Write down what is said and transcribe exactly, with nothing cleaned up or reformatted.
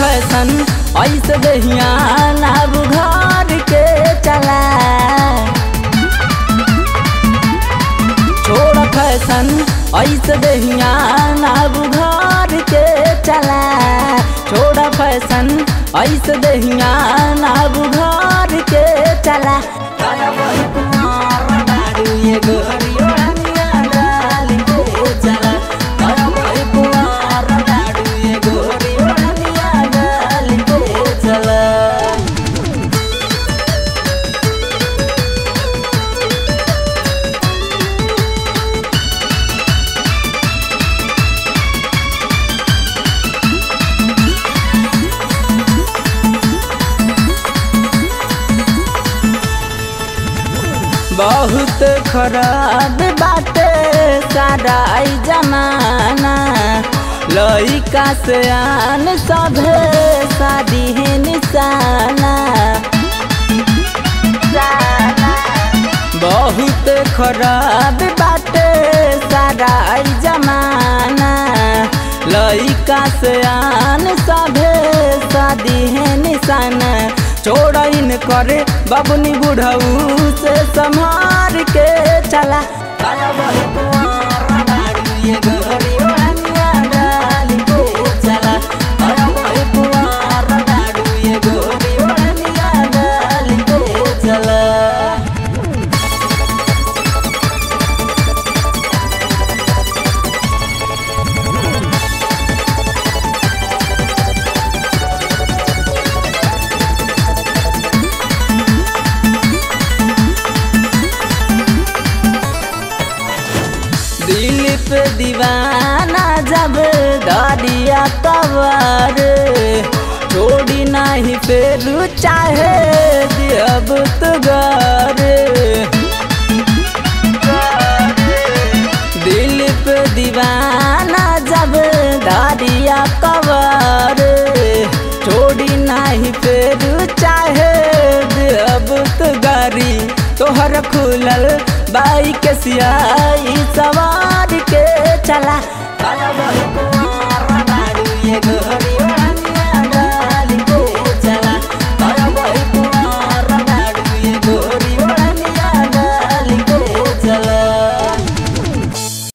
Fashion ऐसे दहिया नाब घर के चला। छोड़ फैसन ऐसे दहिया नाब घर के चला। छोड़ फैसन ऐसे दहिया नाब घर के चला। बहुत खराब बाटे सारा जमाना, लइका से आन सभे शादी निशाना। बहुत खराब बाटे सारा जमाना, लइका से आन सभे शादी निशाना। छोड़ करे बबनी बुढ़ऊ से संभार के चला। दिलीप दीवाना जब दरिया तवर छोड़ी नहीं फेरू चाहे दियब तुगर। दिलीप दीवाना जब दरिया तवर छोड़ी नहीं फेरू चाहे दियब तुगरी। तोहर खुलल बाई के सियाई सवार के चला।